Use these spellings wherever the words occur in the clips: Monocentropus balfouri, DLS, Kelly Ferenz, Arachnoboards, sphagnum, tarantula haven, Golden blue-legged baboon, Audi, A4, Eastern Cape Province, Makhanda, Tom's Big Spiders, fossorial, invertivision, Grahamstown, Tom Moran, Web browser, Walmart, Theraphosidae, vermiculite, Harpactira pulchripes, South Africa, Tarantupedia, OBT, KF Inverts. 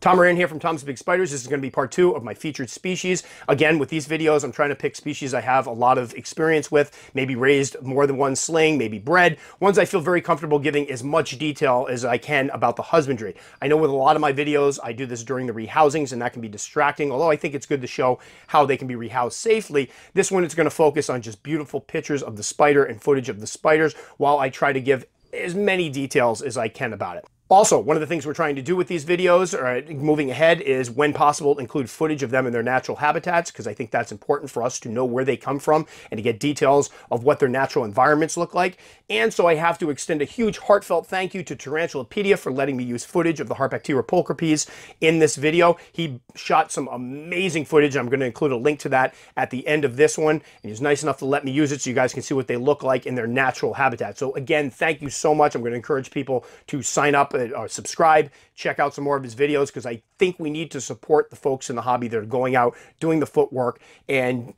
Tom Moran here from Tom's Big Spiders. This is going to be part two of my featured species. Again, with these videos, I'm trying to pick species I have a lot of experience with, maybe raised more than one sling, maybe bred, ones I feel very comfortable giving as much detail as I can about the husbandry. I know with a lot of my videos, I do this during the rehousings, and that can be distracting, although I think it's good to show how they can be rehoused safely. This one is going to focus on just beautiful pictures of the spider and footage of the spiders, while I try to give as many details as I can about it. Also, one of the things we're trying to do with these videos, moving ahead, is when possible, include footage of them in their natural habitats, because I think that's important for us to know where they come from and to get details of what their natural environments look like. And so I have to extend a huge heartfelt thank you to Tarantupedia for letting me use footage of the Harpactira pulchripes in this video. He shot some amazing footage. I'm going to include a link to that at the end of this one. And he was nice enough to let me use it so you guys can see what they look like in their natural habitat. So again, thank you so much. I'm going to encourage people to sign up or subscribe, check out some more of his videos, because I think we need to support the folks in the hobby that are going out, doing the footwork, and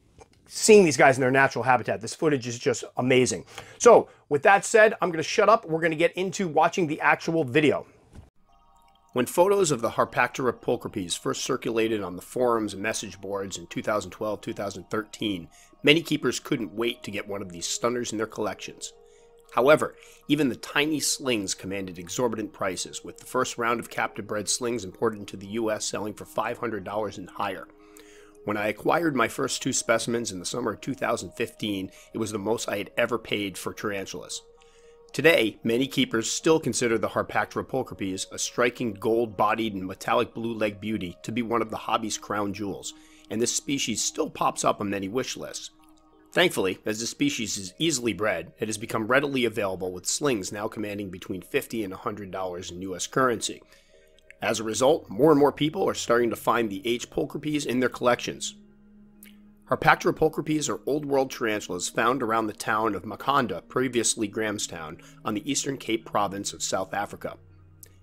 seeing these guys in their natural habitat. This footage is just amazing. So with that said, I'm going to shut up. We're going to get into watching the actual video. When photos of the Harpactira pulchripes first circulated on the forums and message boards in 2012-2013, many keepers couldn't wait to get one of these stunners in their collections. However, even the tiny slings commanded exorbitant prices, with the first round of captive-bred slings imported into the U.S. selling for $500 and higher. When I acquired my first two specimens in the summer of 2015, it was the most I had ever paid for tarantulas. Today, many keepers still consider the Harpactira pulchripes, a striking gold-bodied and metallic blue-leg beauty, to be one of the hobby's crown jewels, and this species still pops up on many wish lists. Thankfully, as this species is easily bred, it has become readily available, with slings now commanding between $50 and $100 in U.S. currency. As a result, more and more people are starting to find the H. pulchripes in their collections. Harpactira pulchripes are old world tarantulas found around the town of Makhanda, previously Grahamstown, on the Eastern Cape Province of South Africa.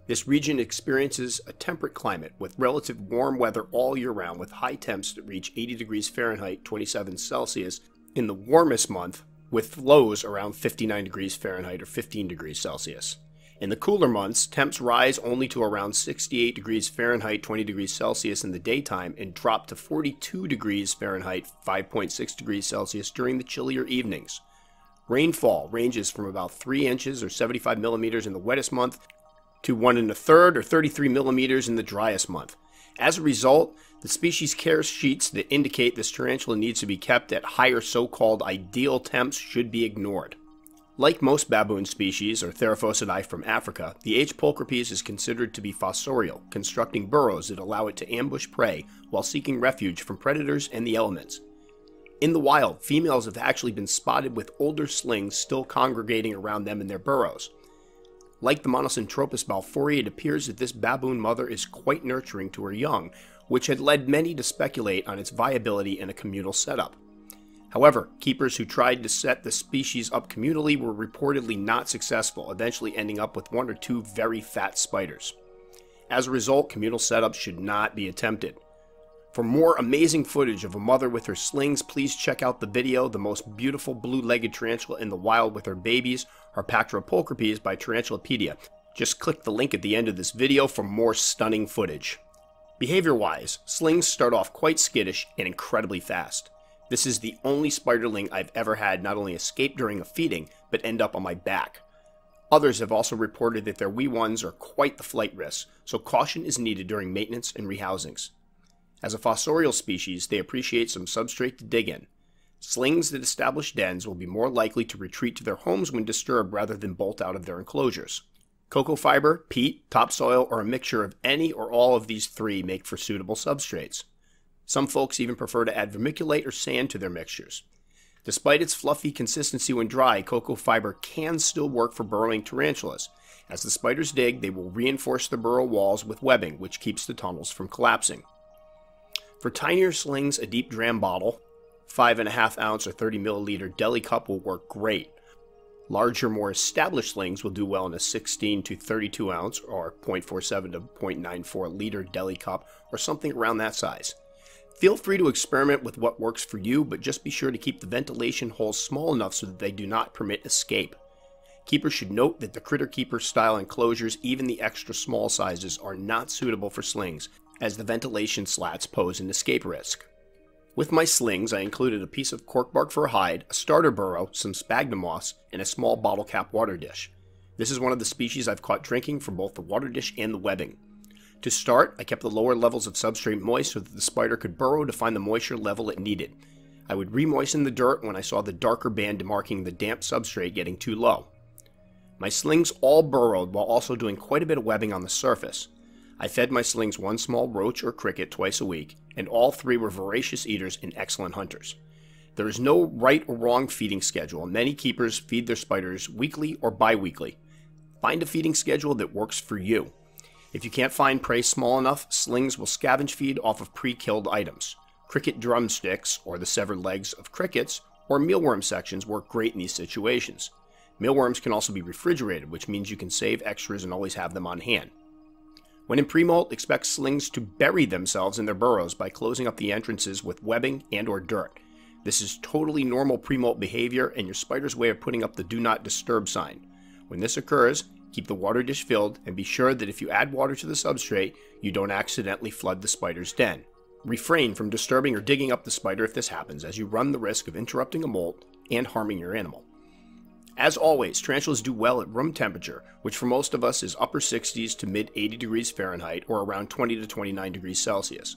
This region experiences a temperate climate with relative warm weather all year round, with high temps that reach 80 degrees Fahrenheit, 27 Celsius, in the warmest month, with lows around 59 degrees Fahrenheit or 15 degrees Celsius. In the cooler months, temps rise only to around 68 degrees Fahrenheit, 20 degrees Celsius in the daytime, and drop to 42 degrees Fahrenheit, 5.6 degrees Celsius during the chillier evenings. Rainfall ranges from about 3 inches or 75 millimeters in the wettest month to 1 1/3 or 33 millimeters in the driest month. As a result, the species care sheets that indicate this tarantula needs to be kept at higher so-called ideal temps should be ignored. Like most baboon species or Theraphosidae from Africa, the H. pulchripes is considered to be fossorial, constructing burrows that allow it to ambush prey while seeking refuge from predators and the elements. In the wild, females have actually been spotted with older slings still congregating around them in their burrows. Like the Monocentropus balfouri, it appears that this baboon mother is quite nurturing to her young, which had led many to speculate on its viability in a communal setup. However, keepers who tried to set the species up communally were reportedly not successful, eventually ending up with 1 or 2 very fat spiders. As a result, communal setups should not be attempted. For more amazing footage of a mother with her slings, please check out the video, The Most Beautiful Blue-Legged Tarantula in the Wild with Her Babies, Harpactira pulchripes by Tarantupedia. Just click the link at the end of this video for more stunning footage. Behavior-wise, slings start off quite skittish and incredibly fast. This is the only spiderling I've ever had not only escape during a feeding, but end up on my back. Others have also reported that their wee ones are quite the flight risk, so caution is needed during maintenance and rehousings. As a fossorial species, they appreciate some substrate to dig in. Slings that establish dens will be more likely to retreat to their homes when disturbed rather than bolt out of their enclosures. Cocoa fiber, peat, topsoil, or a mixture of any or all of these three make for suitable substrates. Some folks even prefer to add vermiculite or sand to their mixtures. Despite its fluffy consistency when dry, cocoa fiber can still work for burrowing tarantulas. As the spiders dig, they will reinforce the burrow walls with webbing, which keeps the tunnels from collapsing. For tinier slings, a deep dram bottle, 5.5 ounce or 30 milliliter deli cup will work great. Larger, more established slings will do well in a 16 to 32 ounce or 0.47 to 0.94 liter deli cup or something around that size. Feel free to experiment with what works for you, but just be sure to keep the ventilation holes small enough so that they do not permit escape. Keepers should note that the critter keeper style enclosures, even the extra small sizes, are not suitable for slings, as the ventilation slats pose an escape risk. With my slings, I included a piece of corkbark for a hide, a starter burrow, some sphagnum moss, and a small bottle cap water dish. This is one of the species I've caught drinking from both the water dish and the webbing. To start, I kept the lower levels of substrate moist so that the spider could burrow to find the moisture level it needed. I would re-moisten the dirt when I saw the darker band demarking the damp substrate getting too low. My slings all burrowed while also doing quite a bit of webbing on the surface. I fed my slings one small roach or cricket twice a week, and all three were voracious eaters and excellent hunters. There is no right or wrong feeding schedule, and many keepers feed their spiders weekly or bi-weekly. Find a feeding schedule that works for you. If you can't find prey small enough, slings will scavenge feed off of pre-killed items. Cricket drumsticks, or the severed legs of crickets, or mealworm sections work great in these situations. Mealworms can also be refrigerated, which means you can save extras and always have them on hand. When in pre-molt, expect slings to bury themselves in their burrows by closing up the entrances with webbing and/or dirt. This is totally normal pre-molt behavior and your spider's way of putting up the do not disturb sign. When this occurs, keep the water dish filled and be sure that if you add water to the substrate, you don't accidentally flood the spider's den. Refrain from disturbing or digging up the spider if this happens, as you run the risk of interrupting a molt and harming your animal. As always, tarantulas do well at room temperature, which for most of us is upper 60s to mid 80 degrees Fahrenheit or around 20 to 29 degrees Celsius.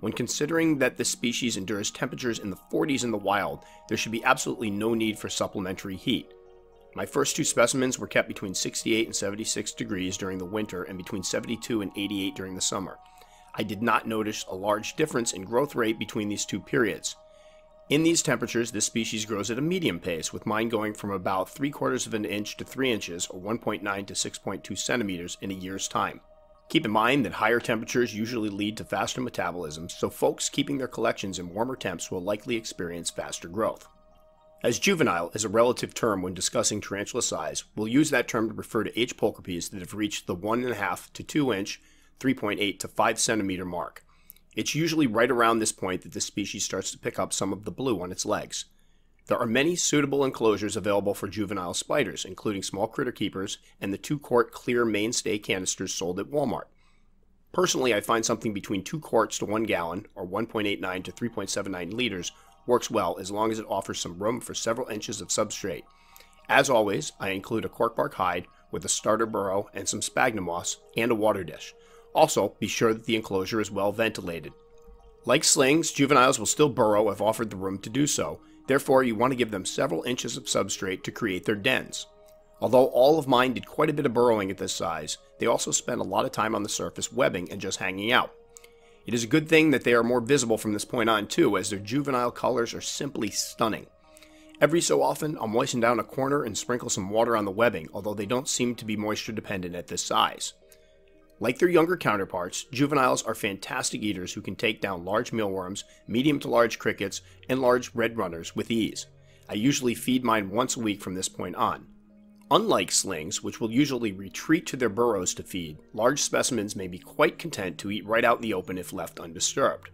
When considering that this species endures temperatures in the 40s in the wild, there should be absolutely no need for supplementary heat. My first two specimens were kept between 68 and 76 degrees during the winter and between 72 and 88 during the summer. I did not notice a large difference in growth rate between these two periods. In these temperatures, this species grows at a medium pace, with mine going from about 3/4 of an inch to 3 inches, or 1.9 to 6.2 centimeters in a year's time. Keep in mind that higher temperatures usually lead to faster metabolism, so folks keeping their collections in warmer temps will likely experience faster growth. As juvenile is a relative term when discussing tarantula size, we'll use that term to refer to H. pulchripes that have reached the 1.5 to 2 inch, 3.8 to 5 centimeter mark. It's usually right around this point that this species starts to pick up some of the blue on its legs. There are many suitable enclosures available for juvenile spiders, including small critter keepers and the 2-quart clear mainstay canisters sold at Walmart. Personally, I find something between 2 quarts to 1 gallon, or 1.89 to 3.79 liters, works well as long as it offers some room for several inches of substrate. As always, I include a corkbark hide with a starter burrow and some sphagnum moss and a water dish. Also, be sure that the enclosure is well ventilated. Like slings, juveniles will still burrow if offered the room to do so. Therefore, you want to give them several inches of substrate to create their dens. Although all of mine did quite a bit of burrowing at this size, they also spent a lot of time on the surface webbing and just hanging out. It is a good thing that they are more visible from this point on too, as their juvenile colors are simply stunning. Every so often, I'll moisten down a corner and sprinkle some water on the webbing, although they don't seem to be moisture dependent at this size. Like their younger counterparts, juveniles are fantastic eaters who can take down large mealworms, medium to large crickets, and large red runners with ease. I usually feed mine once a week from this point on. Unlike slings, which will usually retreat to their burrows to feed, large specimens may be quite content to eat right out in the open if left undisturbed.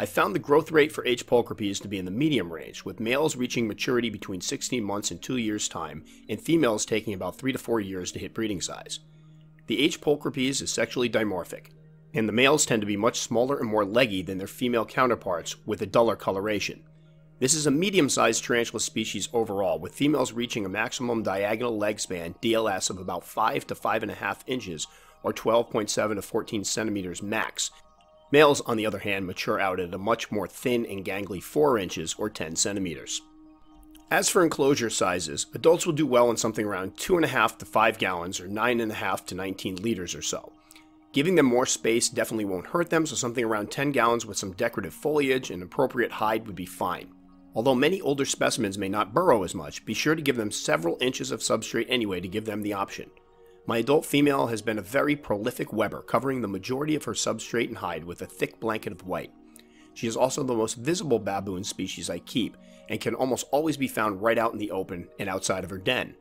I found the growth rate for H. pulchripes to be in the medium range, with males reaching maturity between 16 months and 2 years' time, and females taking about 3 to 4 years to hit breeding size. The H. pulchripes is sexually dimorphic, and the males tend to be much smaller and more leggy than their female counterparts, with a duller coloration. This is a medium-sized tarantula species overall, with females reaching a maximum diagonal leg span (DLS) of about 5 to 5.5 inches, or 12.7 to 14 centimeters max. Males, on the other hand, mature out at a much more thin and gangly 4 inches, or 10 centimeters. As for enclosure sizes, adults will do well in something around 2.5 to 5 gallons, or 9.5 to 19 liters or so. Giving them more space definitely won't hurt them, so something around 10 gallons with some decorative foliage and appropriate hide would be fine. Although many older specimens may not burrow as much, be sure to give them several inches of substrate anyway to give them the option. My adult female has been a very prolific webber, covering the majority of her substrate and hide with a thick blanket of white. She is also the most visible baboon species I keep, and can almost always be found right out in the open and outside of her den.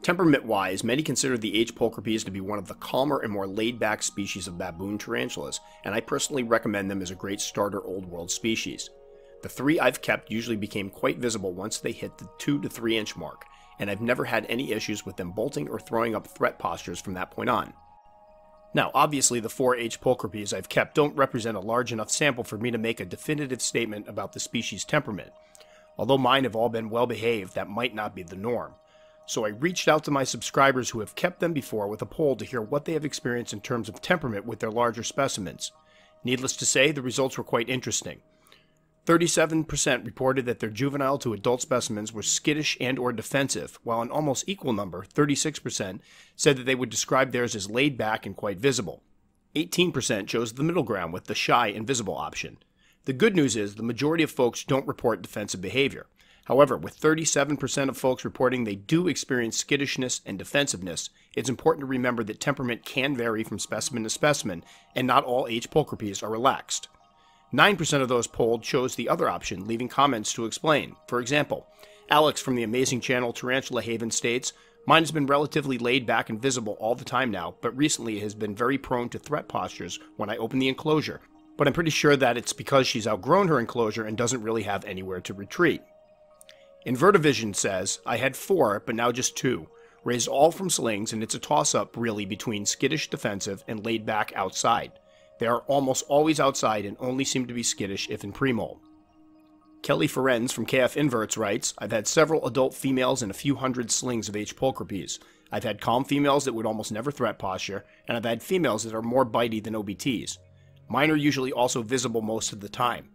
Temperament-wise, many consider the H. pulchripes to be one of the calmer and more laid-back species of baboon tarantulas, and I personally recommend them as a great starter Old World species. The 3 I've kept usually became quite visible once they hit the 2 to 3 inch mark, and I've never had any issues with them bolting or throwing up threat postures from that point on. Now, obviously the 4H pulchripes I've kept don't represent a large enough sample for me to make a definitive statement about the species temperament. Although mine have all been well behaved, that might not be the norm. So I reached out to my subscribers who have kept them before with a poll to hear what they have experienced in terms of temperament with their larger specimens. Needless to say, the results were quite interesting. 37% reported that their juvenile to adult specimens were skittish and or defensive, while an almost equal number, 36%, said that they would describe theirs as laid back and quite visible. 18% chose the middle ground with the shy and visible option. The good news is the majority of folks don't report defensive behavior. However, with 37% of folks reporting they do experience skittishness and defensiveness, it's important to remember that temperament can vary from specimen to specimen, and not all H. pulchripes are relaxed. 9% of those polled chose the other option, leaving comments to explain. For example, Alex from the amazing channel Tarantula Haven states, "Mine has been relatively laid back and visible all the time now, but recently it has been very prone to threat postures when I open the enclosure, but I'm pretty sure that it's because she's outgrown her enclosure and doesn't really have anywhere to retreat." Invertivision says, "I had 4, but now just 2. Raised all from slings, and it's a toss-up, really, between skittish defensive and laid-back outside. They are almost always outside and only seem to be skittish if in premol." Kelly Ferenz from KF Inverts writes, "I've had several adult females and a few hundred slings of H. pulchripes. I've had calm females that would almost never threat posture, and I've had females that are more bitey than OBTs. Mine are usually also visible most of the time.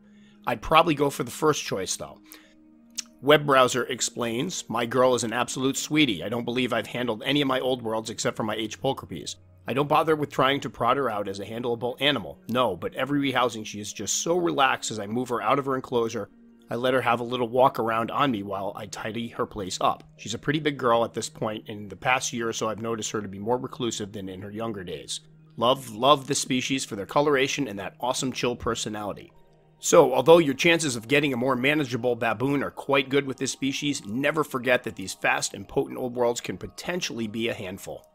I'd probably go for the first choice, though." Web browser explains, "My girl is an absolute sweetie. I don't believe I've handled any of my old worlds except for my H. pulchripes. I don't bother with trying to prod her out as a handleable animal. No, but every rehousing she is just so relaxed as I move her out of her enclosure. I let her have a little walk around on me while I tidy her place up. She's a pretty big girl at this point, and in the past year or so I've noticed her to be more reclusive than in her younger days. Love this species for their coloration and that awesome chill personality." So, although your chances of getting a more manageable baboon are quite good with this species, never forget that these fast and potent old worlds can potentially be a handful.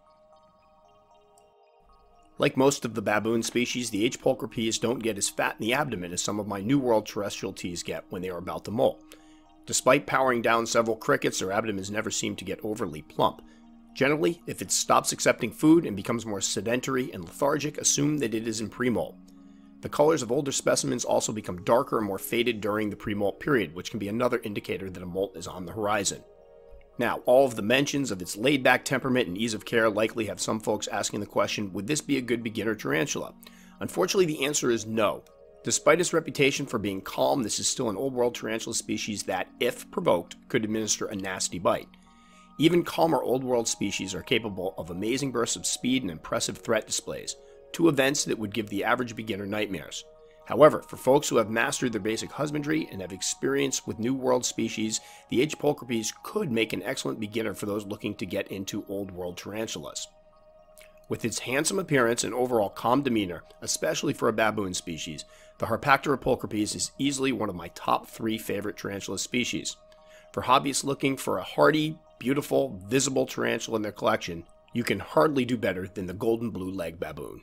Like most of the baboon species, the H. pulchripes don't get as fat in the abdomen as some of my New World terrestrial teas get when they are about to molt. Despite powering down several crickets, their abdomens never seem to get overly plump. Generally, if it stops accepting food and becomes more sedentary and lethargic, assume that it is in premolt. The colors of older specimens also become darker and more faded during the pre-molt period, which can be another indicator that a molt is on the horizon. Now, all of the mentions of its laid-back temperament and ease of care likely have some folks asking the question, would this be a good beginner tarantula? Unfortunately, the answer is no. Despite its reputation for being calm, this is still an old-world tarantula species that, if provoked, could administer a nasty bite. Even calmer old-world species are capable of amazing bursts of speed and impressive threat displays. Two events that would give the average beginner nightmares. However, for folks who have mastered their basic husbandry and have experience with New World species, the H. pulchripes could make an excellent beginner for those looking to get into Old World tarantulas. With its handsome appearance and overall calm demeanor, especially for a baboon species, the Harpactira pulchripes is easily one of my top 3 favorite tarantula species. For hobbyists looking for a hardy, beautiful, visible tarantula in their collection, you can hardly do better than the golden blue leg baboon.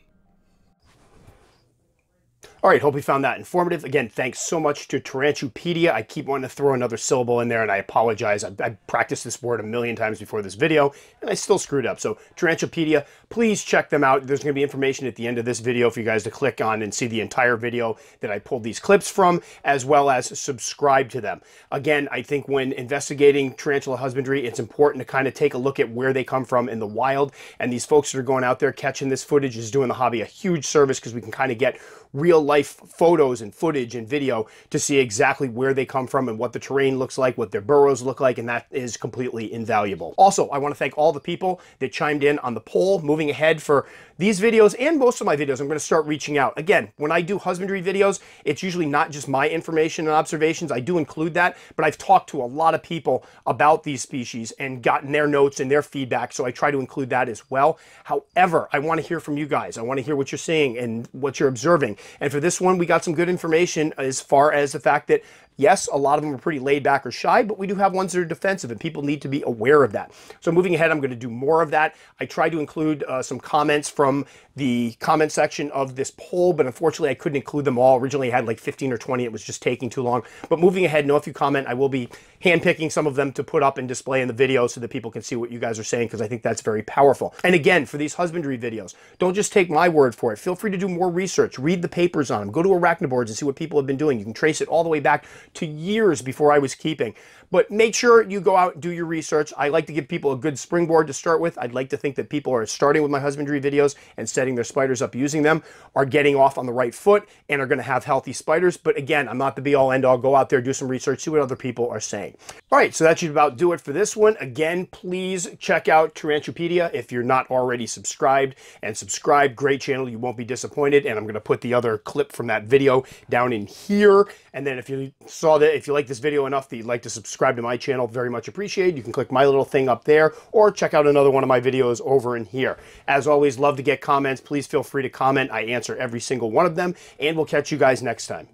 Alright, hope you found that informative. Again, thanks so much to Tarantupedia. I keep wanting to throw another syllable in there, and I apologize. I practiced this word a million times before this video, and I still screwed up. So, Tarantupedia, please check them out. There's going to be information at the end of this video for you guys to click on and see the entire video that I pulled these clips from, as well as subscribe to them. Again, I think when investigating tarantula husbandry, it's important to kind of take a look at where they come from in the wild, and these folks that are going out there catching this footage is doing the hobby a huge service because we can kind of get real-life photos and footage and video to see exactly where they come from and what the terrain looks like, what their burrows look like, and that is completely invaluable. Also, I want to thank all the people that chimed in on the poll. Moving ahead for these videos and most of my videos, I'm going to start reaching out. Again, when I do husbandry videos, it's usually not just my information and observations. I do include that, but I've talked to a lot of people about these species and gotten their notes and their feedback, so I try to include that as well. However, I want to hear from you guys. I want to hear what you're seeing and what you're observing. And for this one, we got some good information as far as the fact that Yes, a lot of them are pretty laid back or shy, but we do have ones that are defensive, and people need to be aware of that. So moving ahead, I'm going to do more of that. I tried to include some comments from the comment section of this poll, but unfortunately I couldn't include them all. Originally I had like 15 or 20. It was just taking too long. But moving ahead, know if you comment, I will be handpicking some of them to put up and display in the video so that people can see what you guys are saying, because I think that's very powerful. And again, for these husbandry videos, don't just take my word for it. Feel free to do more research. Read the papers on them. Go to Arachnoboards and see what people have been doing. You can trace it all the way back to years before I was keeping. But make sure you go out and do your research. I like to give people a good springboard to start with. I'd like to think that people are starting with my husbandry videos and setting their spiders up using them, are getting off on the right foot, and are going to have healthy spiders. But again, I'm not the be all end all. Go out there, do some research, see what other people are saying. All right, so that should about do it for this one. Again, please check out Tarantupedia if you're not already subscribed, and subscribe. Great channel, you won't be disappointed. And I'm going to put the other clip from that video down in here. And then if you saw that, if you like this video enough that you'd like to subscribe to my channel, very much appreciated. You can click my little thing up there, or check out another one of my videos over in here. As always, love to get comments. Please feel free to comment. I answer every single one of them, and we'll catch you guys next time.